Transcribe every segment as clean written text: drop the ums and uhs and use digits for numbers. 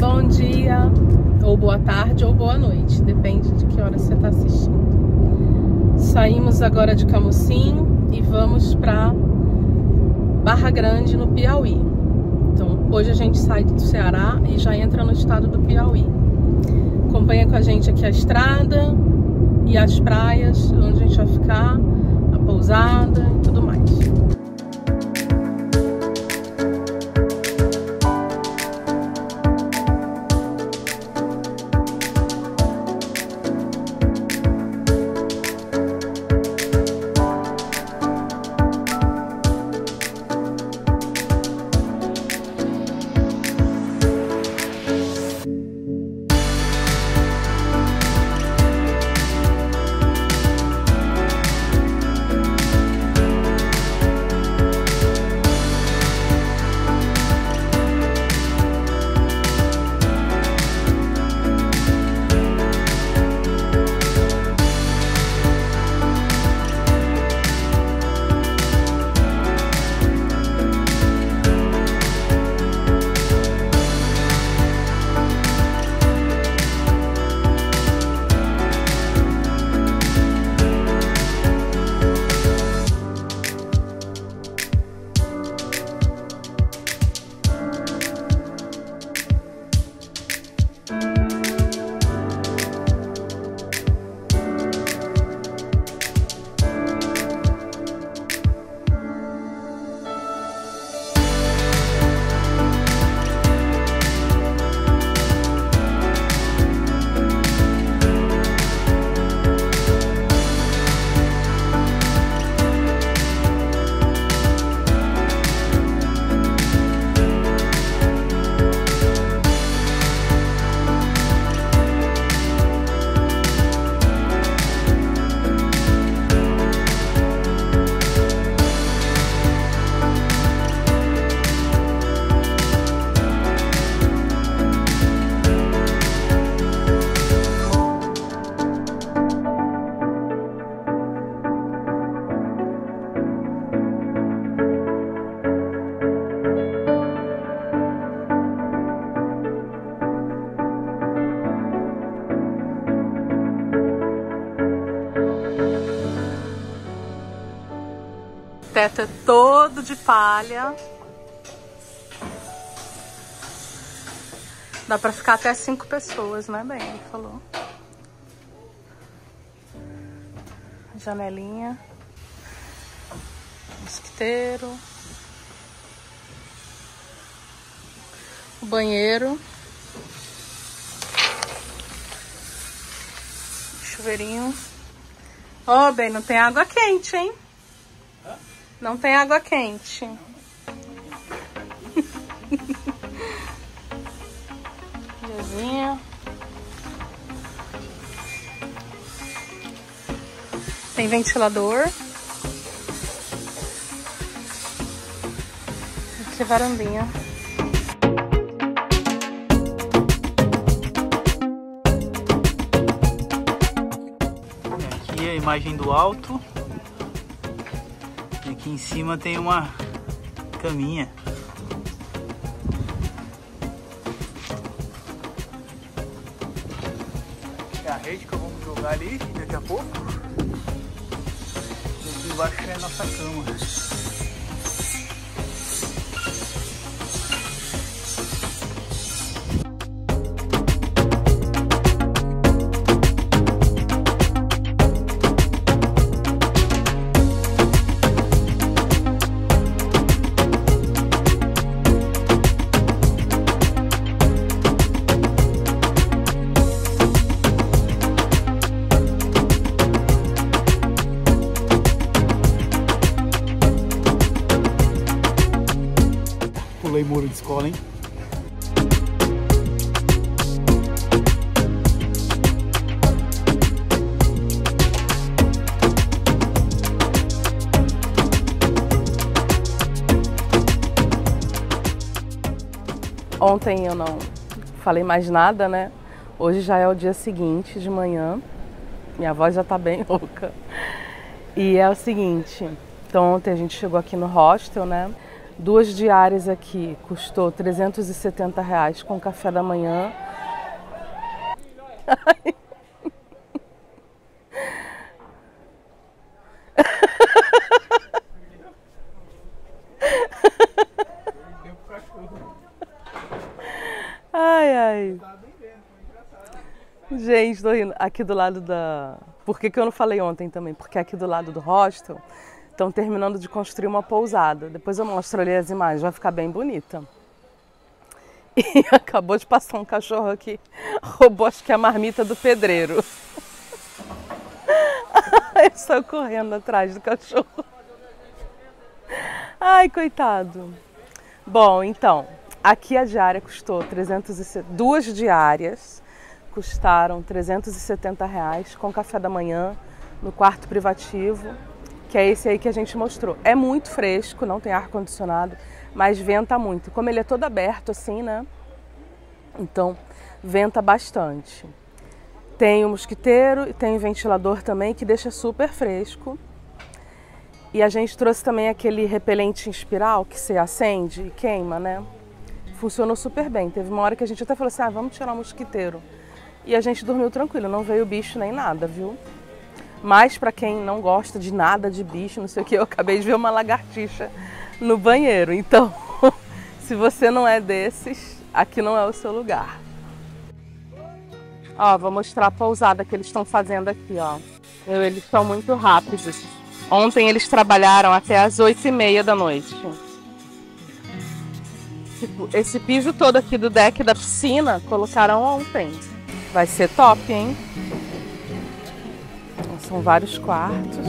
bom dia, ou boa tarde, ou boa noite, depende de que hora você está assistindo. Saímos agora de Camocim e vamos para Barra Grande, no Piauí. Então, hoje a gente sai do Ceará e já entra no estado do Piauí. Acompanha com a gente aqui a estrada e as praias, onde a gente vai ficar, a pousada e tudo mais. O teto é todo de palha. Dá pra ficar até 5 pessoas, né, bem? Ele falou. Janelinha. Mosquiteiro. O banheiro. Chuveirinho. Ó, bem, não tem água quente, hein? Não tem água quente. Tem ventilador. Aqui é varandinha. Aqui é a imagem do alto. Aqui em cima tem uma caminha. É a rede que vamos jogar ali daqui a pouco. E aqui embaixo é a nossa cama. Muro de escola, hein? Ontem eu não falei mais nada, né? Hoje já é o dia seguinte de manhã. Minha voz já tá bem rouca. E é o seguinte, então ontem a gente chegou aqui no hostel, né? Duas diárias aqui custou R$370 com café da manhã. Ai. Ai, ai. Gente, tô rindo. Aqui do lado da... Por que eu não falei ontem também? Porque aqui do lado do hostel... Estão terminando de construir uma pousada. Depois eu mostro ali as imagens, vai ficar bem bonita. E acabou de passar um cachorro aqui, roubou acho que a marmita do pedreiro. Eu estou correndo atrás do cachorro. Ai, coitado. Bom, então, aqui a diária custou duas diárias custaram R$370 com café da manhã no quarto privativo. Que é esse aí que a gente mostrou. É muito fresco, não tem ar-condicionado, mas venta muito. Como ele é todo aberto assim, né? Então, venta bastante. Tem o mosquiteiro e tem o ventilador também, que deixa super fresco. E a gente trouxe também aquele repelente em espiral, que você acende e queima, né? Funcionou super bem. Teve uma hora que a gente até falou assim, ah, vamos tirar o mosquiteiro. E a gente dormiu tranquilo, não veio bicho nem nada, viu? Mas para quem não gosta de nada, de bicho, não sei o que, eu acabei de ver uma lagartixa no banheiro. Então, se você não é desses, aqui não é o seu lugar. Ó, vou mostrar a pousada que eles estão fazendo aqui, ó. Eles são muito rápidos. Ontem eles trabalharam até as 20h30 da noite. Tipo, esse piso todo aqui do deck da piscina colocaram ontem. Vai ser top, hein? São vários quartos.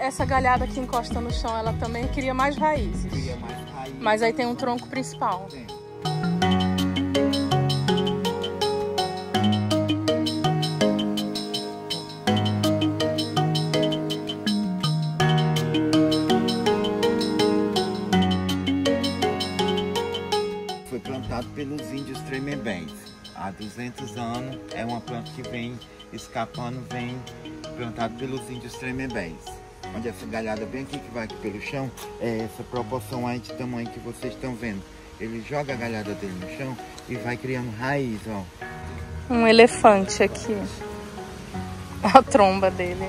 Essa galhada que encosta no chão, ela também queria mais raízes. Queria mais raízes. Mas aí tem um tronco principal. Sim. Foi plantado pelos índios Tremembés. Há 200 anos é uma planta que vem escapando, vem plantado pelos índios Tremembés. Onde essa galhada bem aqui, que vai aqui pelo chão, é essa proporção aí de tamanho que vocês estão vendo. Ele joga a galhada dele no chão e vai criando raiz, ó. Um elefante aqui. A tromba dele.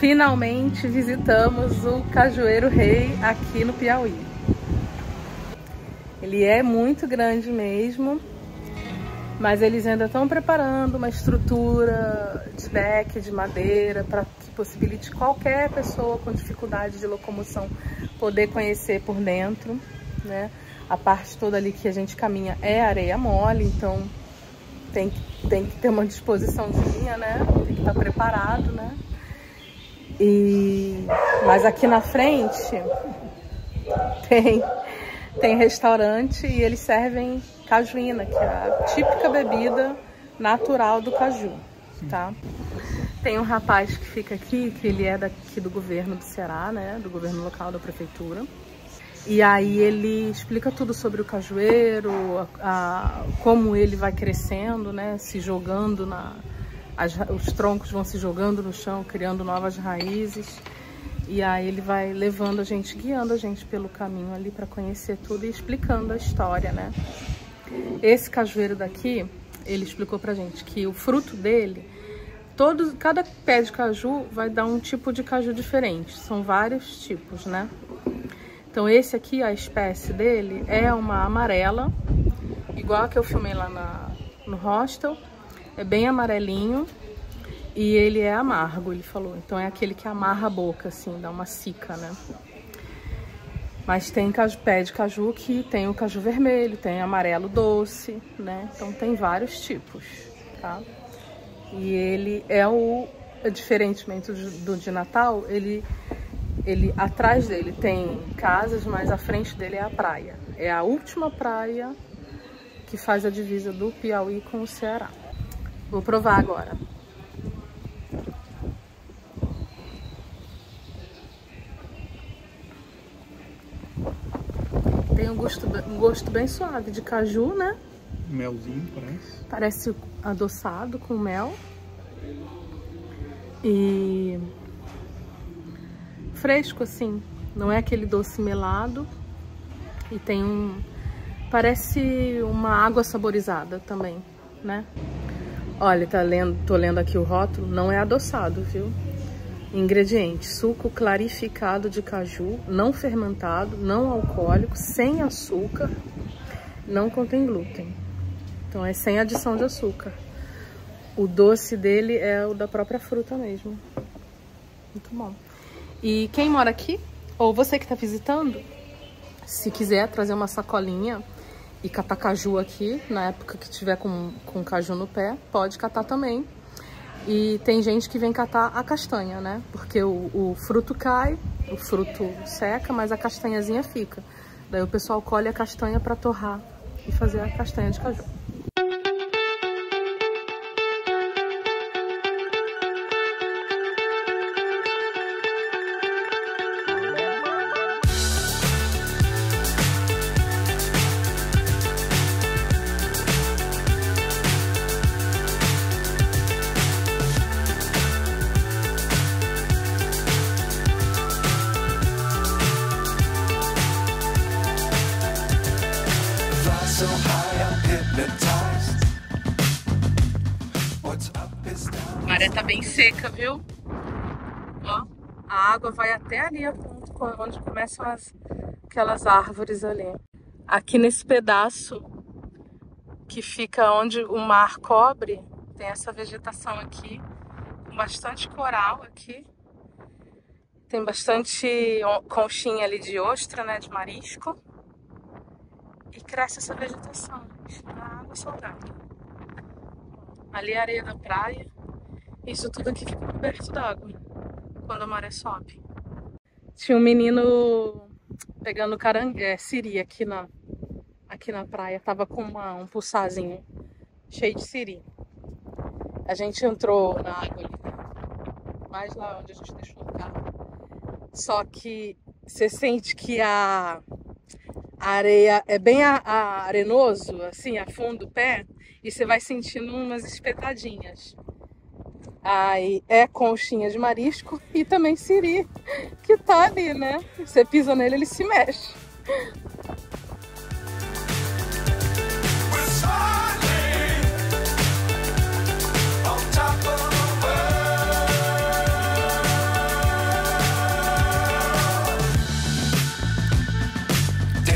Finalmente visitamos o Cajueiro Rei aqui no Piauí. Ele é muito grande mesmo, mas eles ainda estão preparando uma estrutura de deck, de madeira, para que possibilite qualquer pessoa com dificuldade de locomoção poder conhecer por dentro, né? A parte toda ali que a gente caminha é areia mole, então tem que ter uma disposiçãozinha, né? Tem que estar preparado, né? Mas aqui na frente tem restaurante e eles servem cajuína, que é a típica bebida natural do caju, tá? Tem um rapaz que fica aqui, que ele é daqui do governo do Ceará, né? Do governo local, da prefeitura. E aí ele explica tudo sobre o cajueiro, como ele vai crescendo, né? Se jogando na... os troncos vão se jogando no chão, criando novas raízes. E aí ele vai levando a gente, guiando a gente pelo caminho ali para conhecer tudo e explicando a história, né? Esse cajueiro daqui, ele explicou pra gente que o fruto dele, cada pé de caju vai dar um tipo de caju diferente. São vários tipos, né? Então esse aqui, a espécie dele é uma amarela, igual a que eu filmei lá no hostel. É bem amarelinho. E ele é amargo, ele falou. Então é aquele que amarra a boca, assim, dá uma cica, né? Mas tem pé de caju que tem o caju vermelho, tem amarelo doce, né? Então tem vários tipos, tá? E ele é diferentemente do de Natal, ele atrás dele tem casas, mas à frente dele é a praia. É a última praia que faz a divisa do Piauí com o Ceará. Vou provar agora. Tem um gosto bem suave de caju, né? Melzinho, parece. Parece adoçado com mel. E fresco, assim. Não é aquele doce melado. E tem parece uma água saborizada também, né? Olha, tô lendo aqui o rótulo. Não é adoçado, viu? Ingrediente: suco clarificado de caju, não fermentado, não alcoólico, sem açúcar, não contém glúten. Então é sem adição de açúcar. O doce dele é o da própria fruta mesmo. Muito bom. E quem mora aqui, ou você que está visitando, se quiser trazer uma sacolinha e catar caju aqui, na época que tiver com caju no pé, pode catar também. E tem gente que vem catar a castanha, né? Porque o fruto cai, o fruto seca, mas a castanhazinha fica. Daí o pessoal colhe a castanha para torrar e fazer a castanha de caju. A maré tá bem seca, viu? Ó, a água vai até ali, onde começam aquelas árvores ali. Aqui nesse pedaço que fica onde o mar cobre, tem essa vegetação aqui, com bastante coral aqui. Tem bastante conchinha ali de ostra, né, de marisco. E cresce essa vegetação, na água salgada. Ali é a areia da praia. Isso tudo aqui fica perto d'água, quando a maré sobe. Tinha um menino pegando siri aqui na praia. Tava com um pulsazinho cheio de siri. A gente entrou na água ali, mais lá onde a gente deixou o carro. Só que você sente que a areia é bem arenoso, assim, afunda o pé, e você vai sentindo umas espetadinhas. Aí é conchinha de marisco e também siri, que tá ali, né? Você pisa nele, ele se mexe.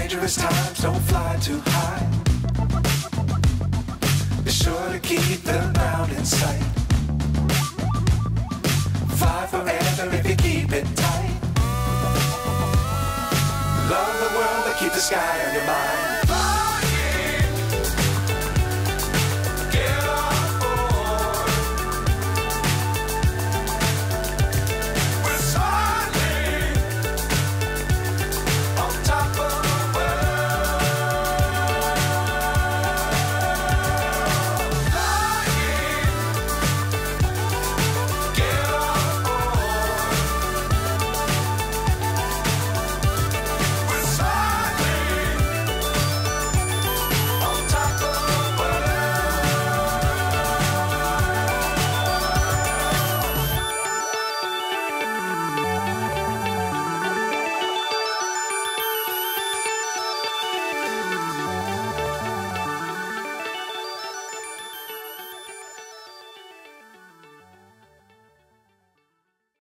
Times don't fly too high. Be sure to keep the ground in sight. Fly forever if you keep it tight. Love the world, but keep the sky on your mind.